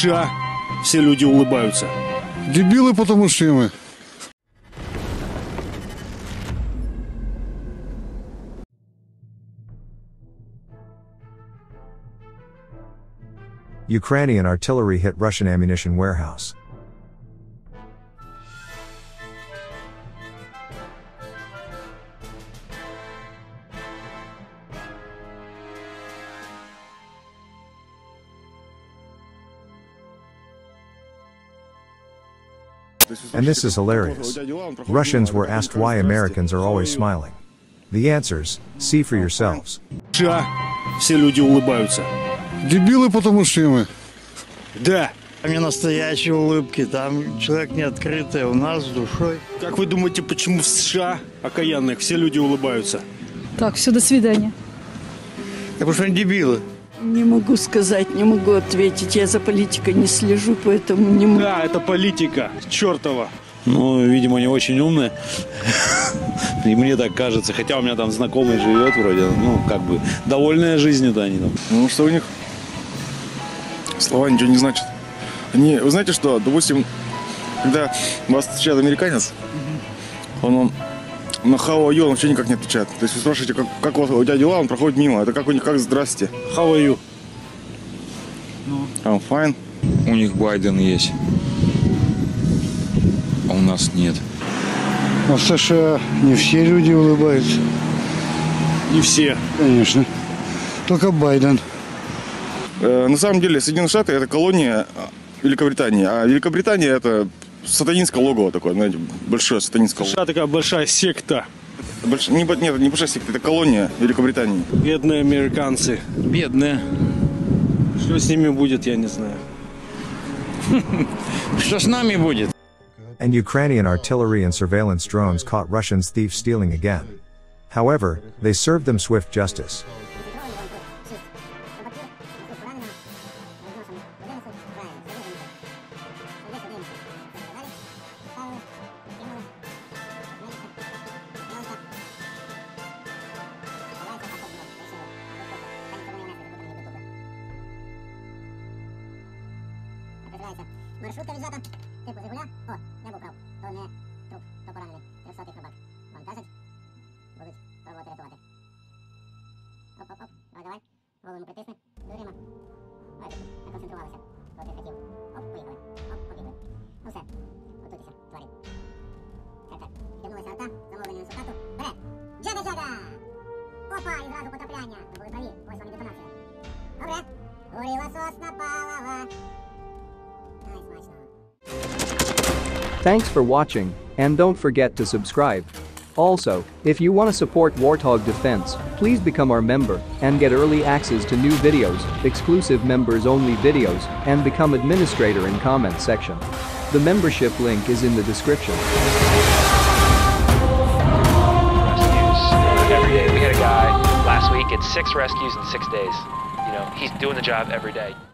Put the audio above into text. США. Все люди улыбаются. Дебилы, потому что мы. Ukrainian artillery hit Russian ammunition warehouse. And this is hilarious. Russians were asked why Americans are always smiling. The answers, see for yourselves. Все люди улыбаются. Дебилы, потому что мы. Да. Там не настоящие улыбки, там человек не открытый, у нас с душой. Как вы думаете, почему в США, окаянных, все люди улыбаются? Так, все, до свидания. Да потому что они дебилы. Не могу сказать, не могу ответить. Я за политикой не слежу, поэтому не могу. Да, это политика, чертова. Ну, видимо, они очень умные. И мне так кажется. Хотя у меня там знакомый живет вроде. Ну, как бы, довольная жизнью-то они там. Ну, что у них? Слова ничего не значат. Они, вы знаете что, допустим, когда вас встречает американец, он на how are you он вообще никак не отвечает. То есть вы спрашиваете, как у тебя дела, он проходит мимо. Это как у них, как здрасте. How are you? I'm fine. У них Байден есть, а у нас нет. А в США не все люди улыбаются. Не все. Конечно. Только Байден. На самом деле Соединенные Штаты — это колония Великобритании. А Великобритания — это... сатанинское логово такое, знаете, большое сатанинское логово. США такая большая секта. Нет, не большая секта, это колония Великобритании. Бедные американцы. Бедные. Что с ними будет, я не знаю. Что с нами будет? And Ukrainian artillery and surveillance drones caught Russian thieves stealing again. However, they served them swift justice. Маршрутка взята, типу Жигуля, о, я був прав, то не труп, то поранений, 300-й хробак. Вам кажуть, будуть пробувати рятувати. Оп-оп-оп, давай-давай, голову притисни, дуримо. Ой, не концентрувалися, то ти хотів. Оп, поїхали, оп, побігли. Ну все, готуйтеся, тварі. Так-так, втягнулася арта, замовлення на сукату, бере! Джега-джега! Опа, і зразу потрапляння, ви були праві, ось вам і детонація. Добре, горіла сосна палива. Thanks for watching, and don't forget to subscribe. Also, if you want to support Warthog Defense, please become our member and get early access to new videos, exclusive members-only videos, and become administrator in comment section. The membership link is in the description. Every day we had a guy last week at 6 rescues in 6 days. You know, he's doing the job every day.